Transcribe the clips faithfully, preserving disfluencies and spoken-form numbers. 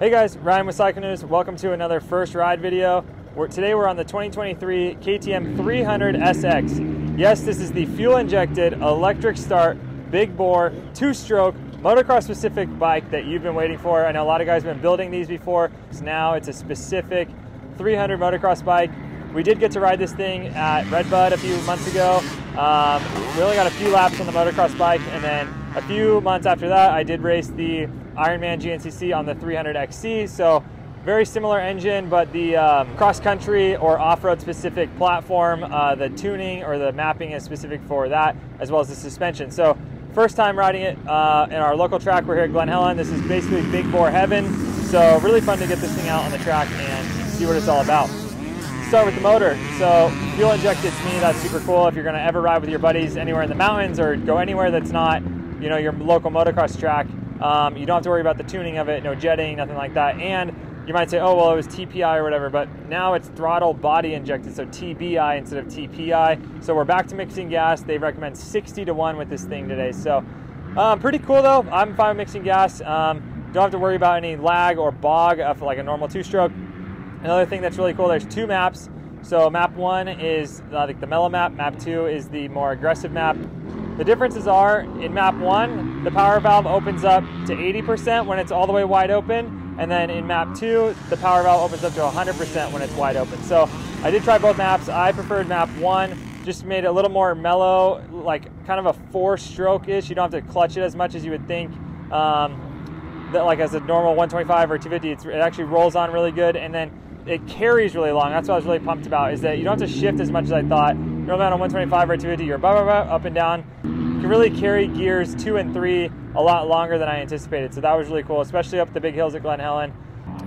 Hey guys, Ryan with Cycle News. Welcome to another first ride video. We're, today we're on the twenty twenty-three K T M three hundred S X. Yes, this is the fuel-injected, electric start, big bore, two-stroke, motocross-specific bike that you've been waiting for. I know a lot of guys have been building these before, so now it's a specific three hundred motocross bike. We did get to ride this thing at Redbud a few months ago. Um, we only got a few laps on the motocross bike, and then a few months after that, I did race the Ironman G N C C on the three hundred X C, so very similar engine, but the um, cross-country or off-road specific platform, uh, the tuning or the mapping is specific for that, as well as the suspension. So first time riding it uh, in our local track. We're here at Glen Helen. This is basically big bore heaven, so really fun to get this thing out on the track and see what it's all about. Start with the motor. So fuel injected, to me, that's super cool. If you're going to ever ride with your buddies anywhere in the mountains or go anywhere that's not, you know, your local motocross track, um, you don't have to worry about the tuning of it, no jetting, nothing like that. And you might say, oh, well, it was T P I or whatever, but now it's throttle body injected, so T B I instead of T P I. So we're back to mixing gas. They recommend sixty to one with this thing today. So um, pretty cool though. I'm fine with mixing gas. Um, don't have to worry about any lag or bog of like a normal two-stroke. Another thing that's really cool, there's two maps. So map one is uh, like the mellow map, map two is the more aggressive map. The differences are, in map one, the power valve opens up to eighty percent when it's all the way wide open, and then in map two, the power valve opens up to one hundred percent when it's wide open. So I did try both maps. I preferred map one, just made it a little more mellow, like kind of a four-stroke-ish. You don't have to clutch it as much as you would think. Um, that, like as a normal one twenty-five or two fifty, it's, it actually rolls on really good, and then it carries really long. That's what I was really pumped about, is that you don't have to shift as much as I thought. Normally on a one twenty-five or two fifty, you're blah, blah, blah, up and down. You can really carry gears two and three a lot longer than I anticipated. So that was really cool, especially up the big hills at Glen Helen.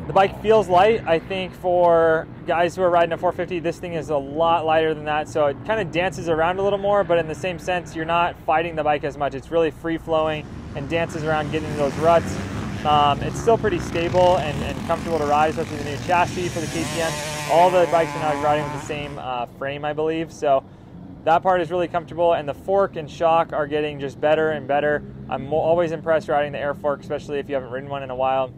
The bike feels light. I think for guys who are riding a four fifty, this thing is a lot lighter than that. So it kind of dances around a little more, but in the same sense, you're not fighting the bike as much. It's really free flowing and dances around, getting into those ruts. Um, it's still pretty stable and, and comfortable to ride, especially the new chassis for the K T M. All the bikes are now riding with the same uh, frame, I believe, so that part is really comfortable, and the fork and shock are getting just better and better. I'm always impressed riding the air fork, especially if you haven't ridden one in a while.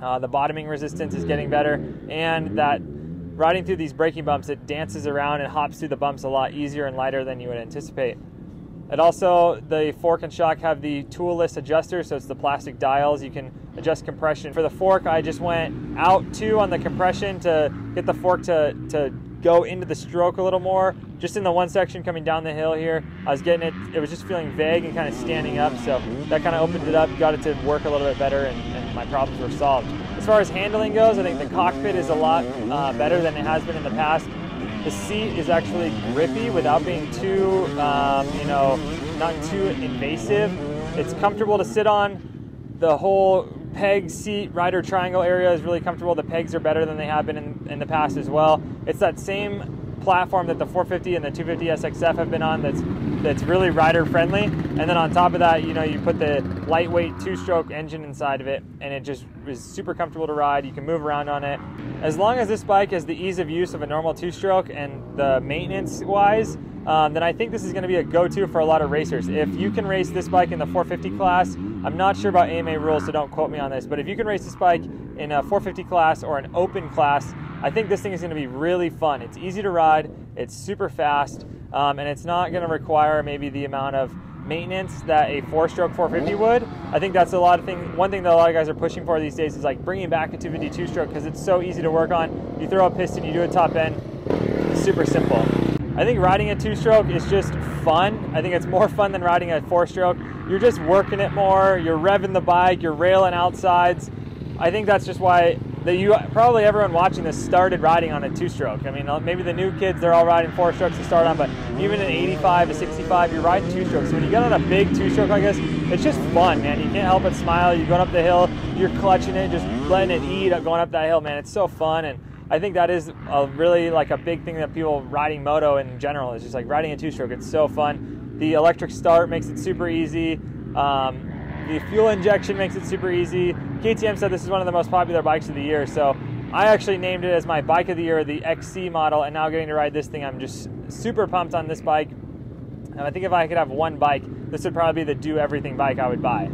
Uh, the bottoming resistance is getting better, and that riding through these braking bumps, it dances around and hops through the bumps a lot easier and lighter than you would anticipate. It also, the fork and shock have the tool-less adjuster, so it's the plastic dials. You can adjust compression. For the fork, I just went out two on the compression to get the fork to, to go into the stroke a little more. Just in the one section coming down the hill here, I was getting it, it was just feeling vague and kind of standing up, so that kind of opened it up, got it to work a little bit better, and, and my problems were solved. As far as handling goes, I think the cockpit is a lot uh, better than it has been in the past. The seat is actually grippy without being too, um, you know, not too invasive. It's comfortable to sit on. The whole peg seat rider triangle area is really comfortable. The pegs are better than they have been in, in the past as well. It's that same platform that the four fifty and the two fifty S X F have been on that's that's really rider friendly. And then on top of that, you know, you put the lightweight two-stroke engine inside of it, and it just is super comfortable to ride. You can move around on it. As long as this bike has the ease of use of a normal two-stroke and the maintenance-wise, um, then I think this is going to be a go-to for a lot of racers. If you can race this bike in the four fifty class, I'm not sure about A M A rules, so don't quote me on this, but if you can race this bike in a four fifty class or an open class, I think this thing is going to be really fun. It's easy to ride, it's super fast, um, and it's not going to require maybe the amount of maintenance that a four-stroke four fifty would. I think that's a lot of thing. One thing that a lot of guys are pushing for these days is like bringing back a two fifty two-stroke, because it's so easy to work on. You throw a piston, you do a top end, it's super simple. I think riding a two-stroke is just fun. I think it's more fun than riding a four-stroke. You're just working it more, you're revving the bike, you're railing outsides. I think that's just why that you probably everyone watching this started riding on a two-stroke. I mean, maybe the new kids, they're all riding four-strokes to start on, but even an eighty-five, a sixty-five, you're riding two-strokes. So when you get on a big two-stroke like this, it's just fun, man. You can't help but smile. You're going up the hill, you're clutching it, just letting it eat going up that hill, man. It's so fun, and I think that is a really like a big thing that people riding moto in general is just like riding a two-stroke. It's so fun. The electric start makes it super easy. Um, The fuel injection makes it super easy. K T M said this is one of the most popular bikes of the year, so I actually named it as my bike of the year, the X C model, and now getting to ride this thing, I'm just super pumped on this bike. And I think if I could have one bike, this would probably be the do everything bike I would buy.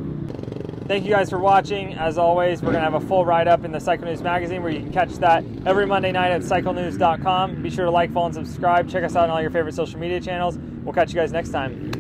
Thank you guys for watching. As always, we're going to have a full write-up in the Cycle News magazine where you can catch that every Monday night at cycle news dot com. Be sure to like, follow, and subscribe. Check us out on all your favorite social media channels. We'll catch you guys next time.